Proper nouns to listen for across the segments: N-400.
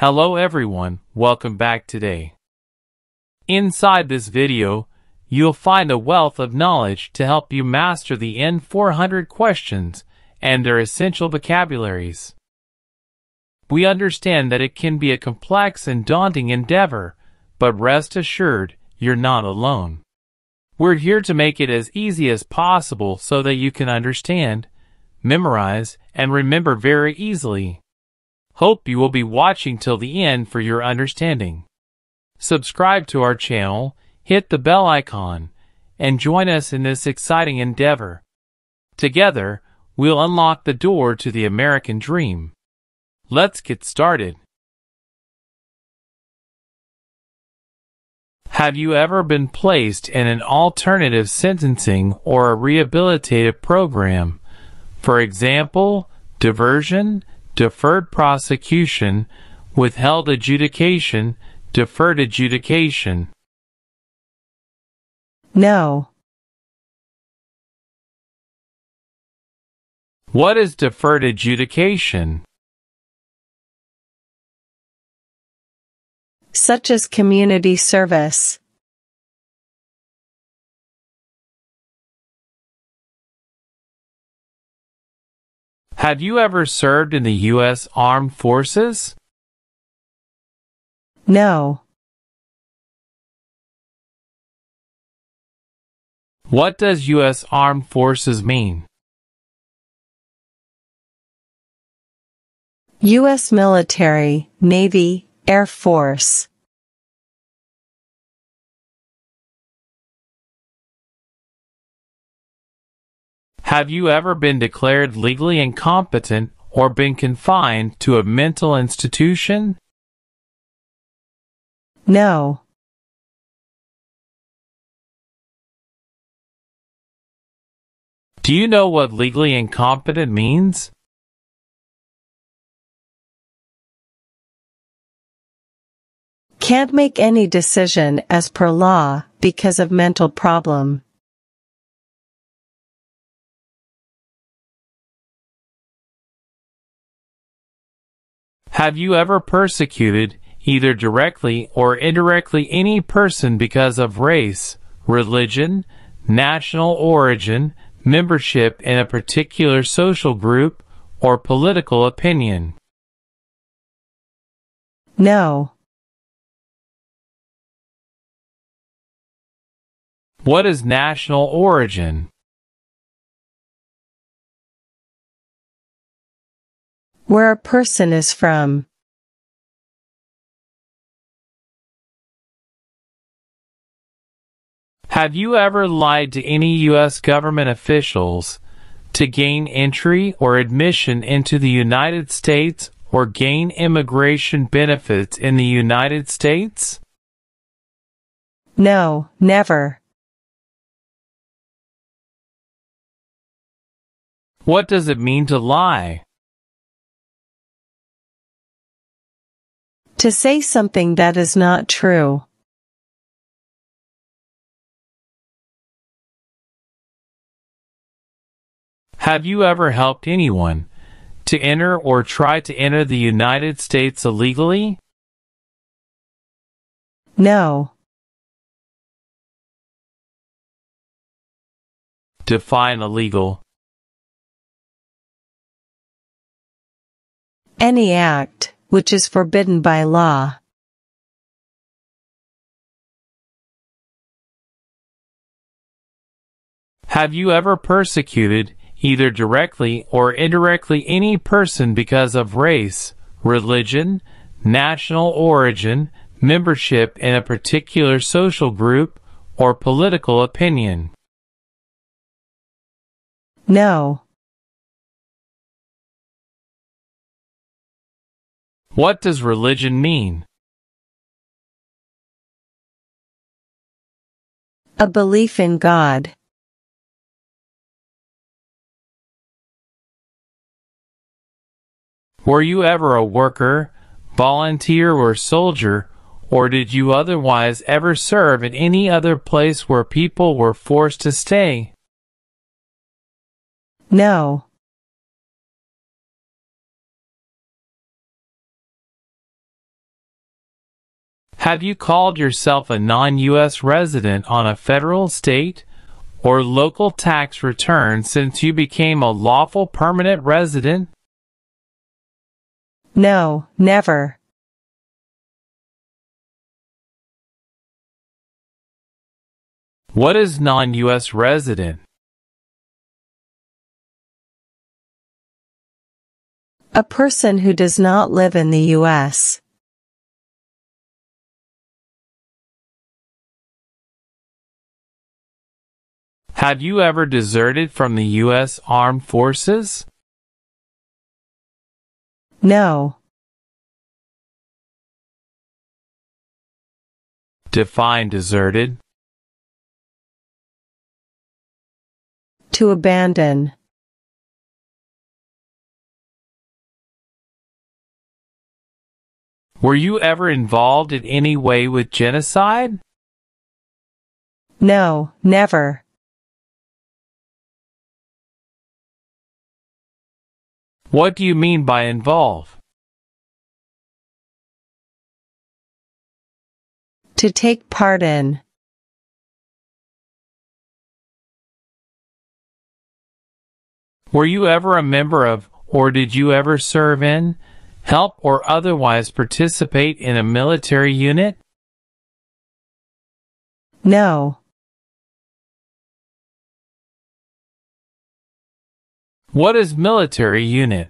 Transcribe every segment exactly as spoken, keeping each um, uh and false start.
Hello everyone, welcome back today. Inside this video, you'll find a wealth of knowledge to help you master the N four hundred questions and their essential vocabularies. We understand that it can be a complex and daunting endeavor, but rest assured, you're not alone. We're here to make it as easy as possible so that you can understand, memorize, and remember very easily. Hope you will be watching till the end for your understanding. Subscribe to our channel, hit the bell icon, and join us in this exciting endeavor. Together, we'll unlock the door to the American dream. Let's get started. Have you ever been placed in an alternative sentencing or a rehabilitative program? For example, diversion, deferred prosecution, withheld adjudication, deferred adjudication. No. What is deferred adjudication? Such as community service. Have you ever served in the U S Armed Forces? No. What does U S Armed Forces mean? U S military, Navy, Air Force. Have you ever been declared legally incompetent or been confined to a mental institution? No. Do you know what legally incompetent means? Can't make any decision as per law because of mental problem. Have you ever persecuted, either directly or indirectly, any person because of race, religion, national origin, membership in a particular social group, or political opinion? No. What is national origin? Where a person is from. Have you ever lied to any U S government officials to gain entry or admission into the United States or gain immigration benefits in the United States? No, never. What does it mean to lie? To say something that is not true. Have you ever helped anyone to enter or try to enter the United States illegally? No. Define illegal. Any act which is forbidden by law. Have you ever persecuted, either directly or indirectly, any person because of race, religion, national origin, membership in a particular social group, or political opinion? No. What does religion mean? A belief in God. Were you ever a worker, volunteer, or soldier, or did you otherwise ever serve in any other place where people were forced to stay? No. Have you called yourself a non U S resident on a federal, state, or local tax return since you became a lawful permanent resident? No, never. What is non U S resident? A person who does not live in the U S Have you ever deserted from the U S Armed Forces? No. Define deserted. To abandon. Were you ever involved in any way with genocide? No, never. What do you mean by involve? To take part in. Were you ever a member of, or did you ever serve in, help or otherwise participate in a military unit? No. What is military unit?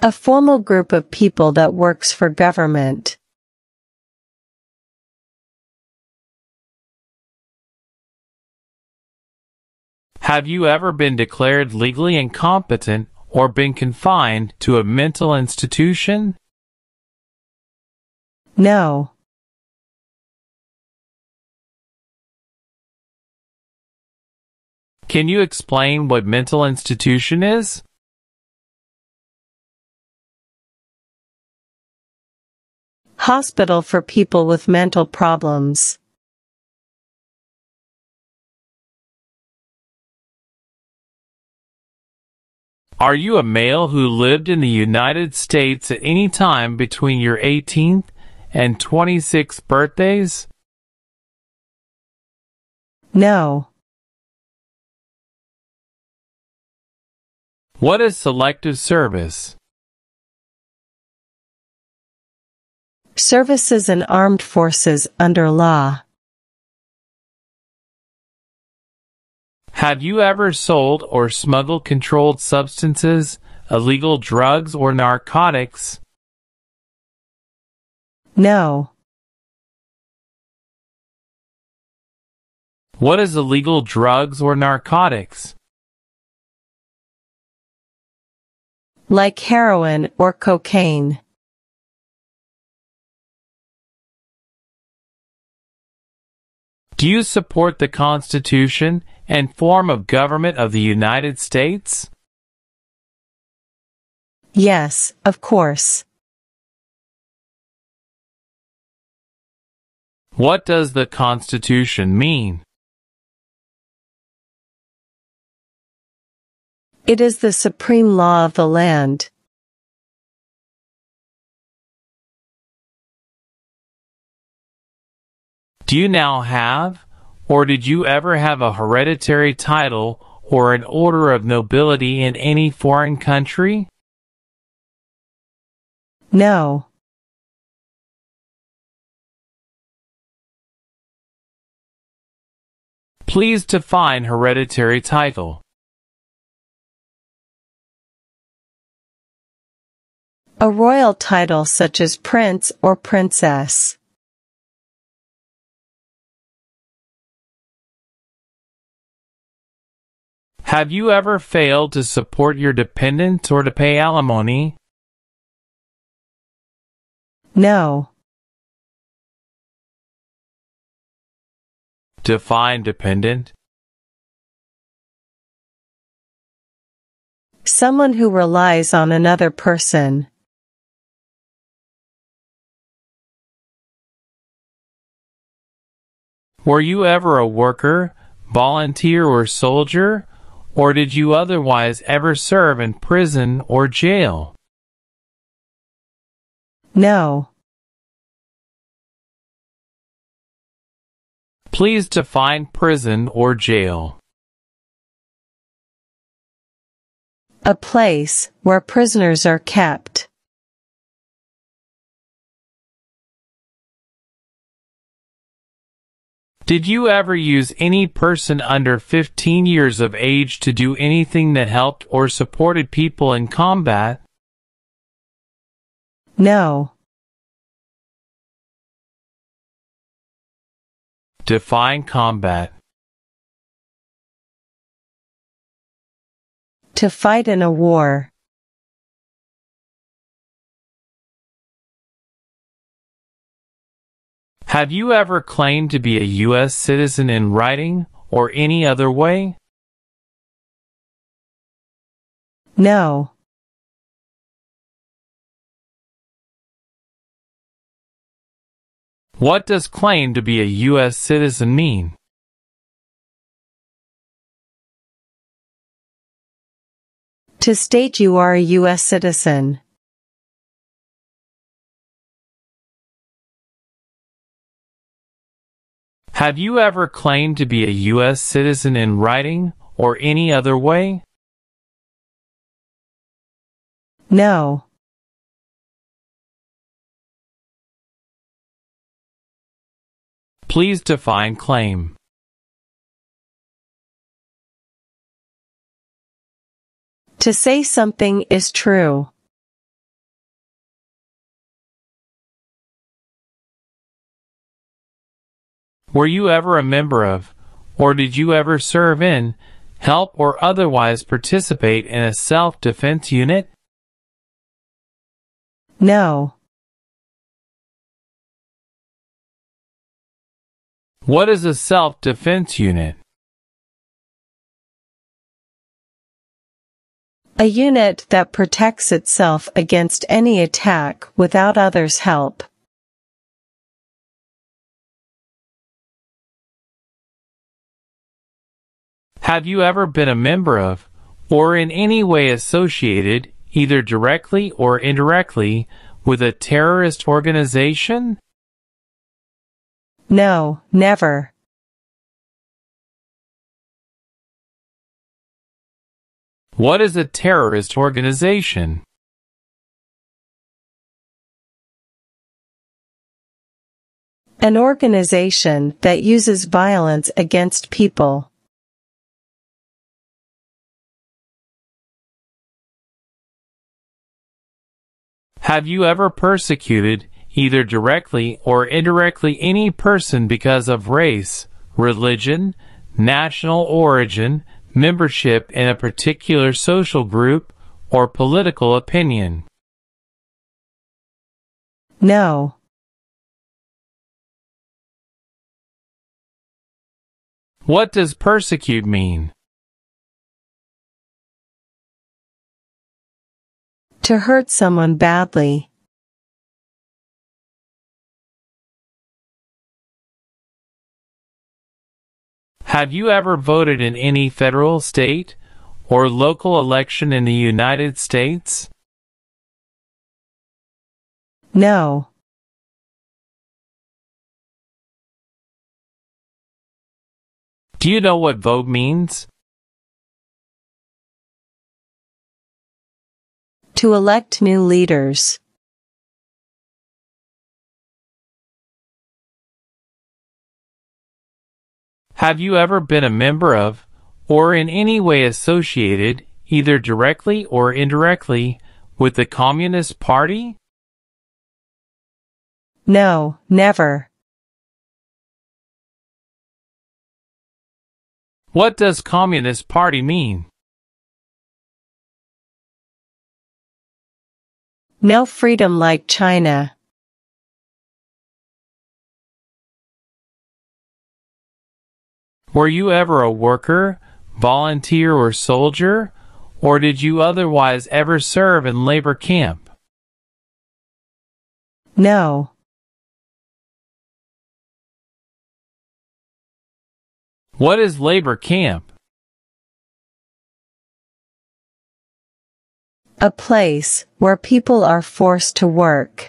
A formal group of people that works for government. Have you ever been declared legally incompetent or been confined to a mental institution? No. Can you explain what mental institution is? Hospital for people with mental problems. Are you a male who lived in the United States at any time between your eighteenth and twenty-sixth birthdays? No. What is selective service? Services in armed forces under law. Have you ever sold or smuggled controlled substances, illegal drugs, or narcotics? No. What is illegal drugs or narcotics? Like heroin or cocaine. Do you support the Constitution and form of government of the United States? Yes, of course. What does the Constitution mean? It is the supreme law of the land. Do you now have, or did you ever have a hereditary title or an order of nobility in any foreign country? No. Please define hereditary title. A royal title such as prince or princess. Have you ever failed to support your dependents or to pay alimony? No. Define dependent. Someone who relies on another person. Were you ever a worker, volunteer, or soldier, or did you otherwise ever serve in prison or jail? No. Please define prison or jail. A place where prisoners are kept. Did you ever use any person under fifteen years of age to do anything that helped or supported people in combat? No. Define combat. To fight in a war. Have you ever claimed to be a U S citizen in writing, or any other way? No. What does claim to be a U S citizen mean? To state you are a U S citizen. Have you ever claimed to be a U S citizen in writing, or any other way? No. Please define claim. To say something is true. Were you ever a member of, or did you ever serve in, help or otherwise participate in a self-defense unit? No. What is a self-defense unit? A unit that protects itself against any attack without others' help. Have you ever been a member of, or in any way associated, either directly or indirectly, with a terrorist organization? No, never. What is a terrorist organization? An organization that uses violence against people. Have you ever persecuted, either directly or indirectly, any person because of race, religion, national origin, membership in a particular social group, or political opinion? No. What does persecute mean? To hurt someone badly. Have you ever voted in any federal, state, or local election in the United States? No. Do you know what vote means? To elect new leaders. Have you ever been a member of, or in any way associated, either directly or indirectly, with the Communist Party? No, never. What does Communist Party mean? No freedom like China. Were you ever a worker, volunteer or soldier, or did you otherwise ever serve in labor camp? No. What is labor camp? A place where people are forced to work.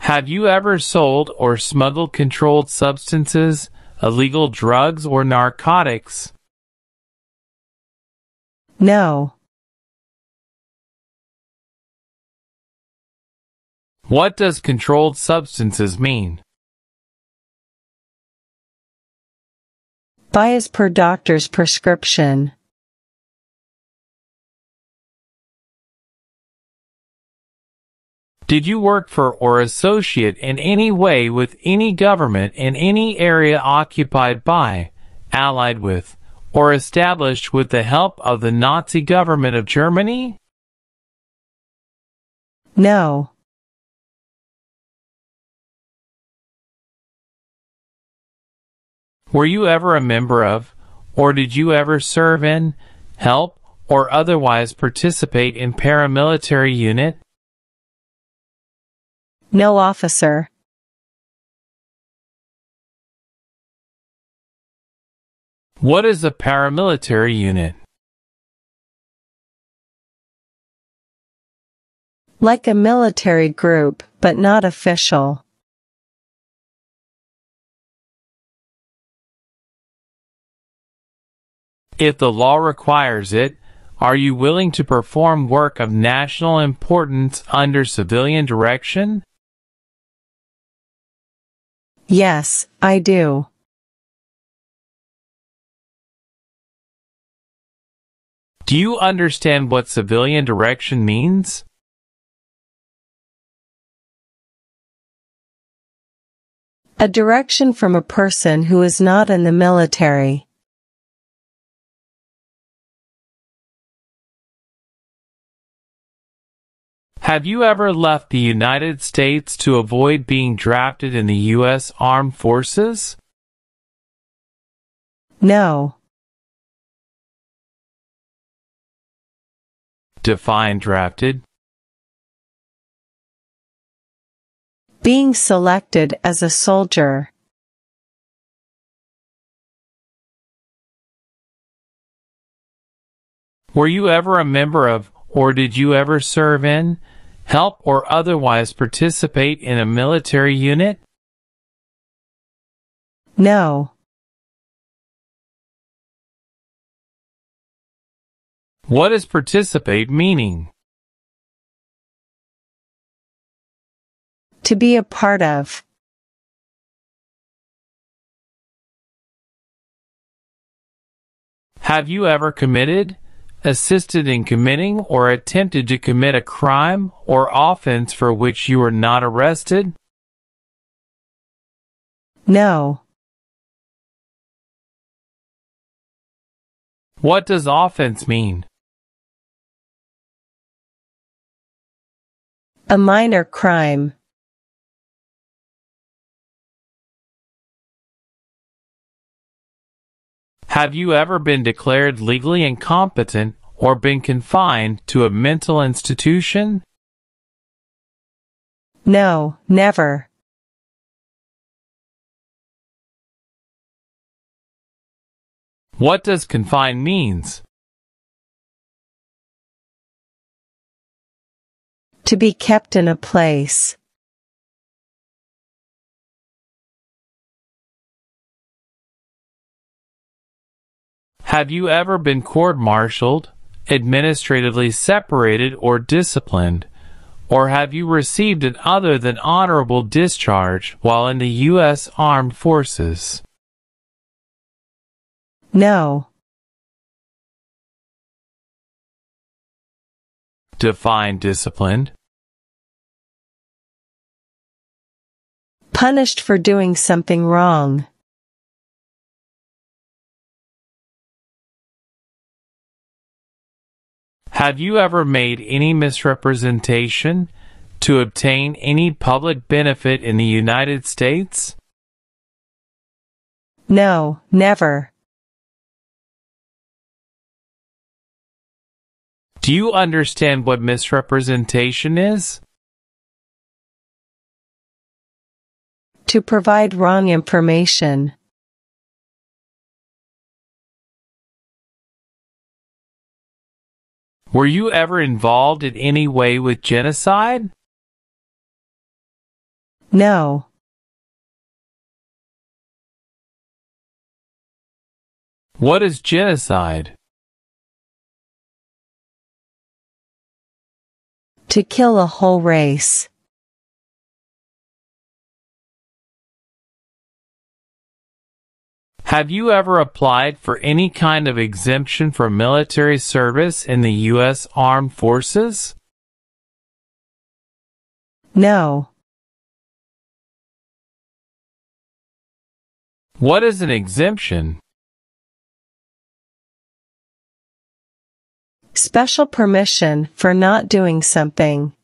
Have you ever sold or smuggled controlled substances, illegal drugs, or narcotics? No. What does controlled substances mean? Buy as per doctor's prescription. Did you work for or associate in any way with any government in any area occupied by, allied with, or established with the help of the Nazi government of Germany? No. Were you ever a member of, or did you ever serve in, help, or otherwise participate in paramilitary unit? No, officer. What is a paramilitary unit? Like a military group, but not official. If the law requires it, are you willing to perform work of national importance under civilian direction? Yes, I do. Do you understand what civilian direction means? A direction from a person who is not in the military. Have you ever left the United States to avoid being drafted in the U S Armed Forces? No. Define drafted. Being selected as a soldier. Were you ever a member of, or did you ever serve in, help, or otherwise participate in a military unit? No. What is participate meaning? To be a part of. Have you ever committed, assisted in committing, or attempted to commit a crime or offense for which you were not arrested? No. What does offense mean? A minor crime. Have you ever been declared legally incompetent or been confined to a mental institution? No, never. What does confine means? To be kept in a place. Have you ever been court-martialed, administratively separated or disciplined, or have you received an other than honorable discharge while in the U S Armed Forces? No. Define disciplined. Punished for doing something wrong. Have you ever made any misrepresentation to obtain any public benefit in the United States? No, never. Do you understand what misrepresentation is? To provide wrong information. Were you ever involved in any way with genocide? No. What is genocide? To kill a whole race. Have you ever applied for any kind of exemption for military service in the U S Armed Forces? No. What is an exemption? Special permission for not doing something.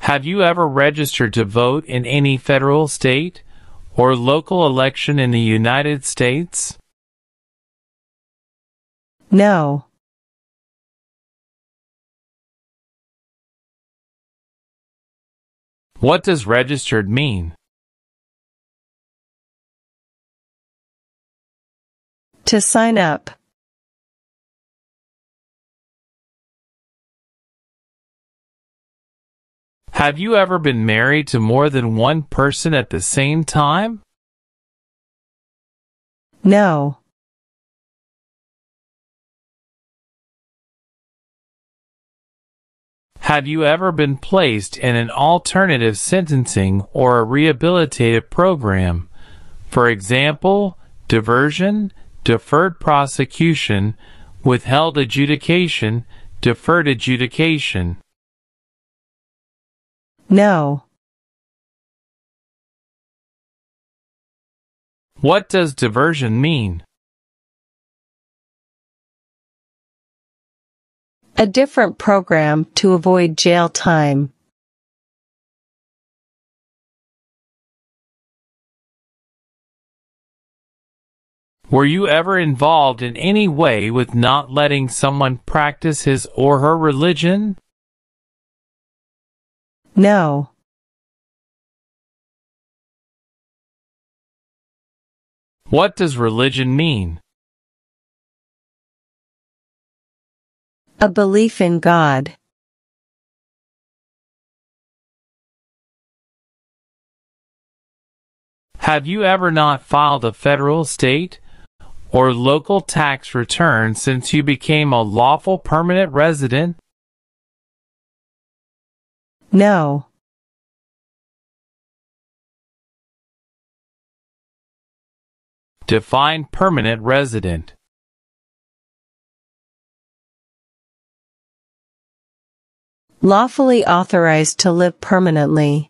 Have you ever registered to vote in any federal, state, or local election in the United States? No. What does registered mean? To sign up. Have you ever been married to more than one person at the same time? No. Have you ever been placed in an alternative sentencing or a rehabilitative program? For example, diversion, deferred prosecution, withheld adjudication, deferred adjudication. No. What does diversion mean? A different program to avoid jail time. Were you ever involved in any way with not letting someone practice his or her religion? No. What does religion mean? A belief in God. Have you ever not filed a federal, state, or local tax return since you became a lawful permanent resident? No. Define permanent resident. Lawfully authorized to live permanently.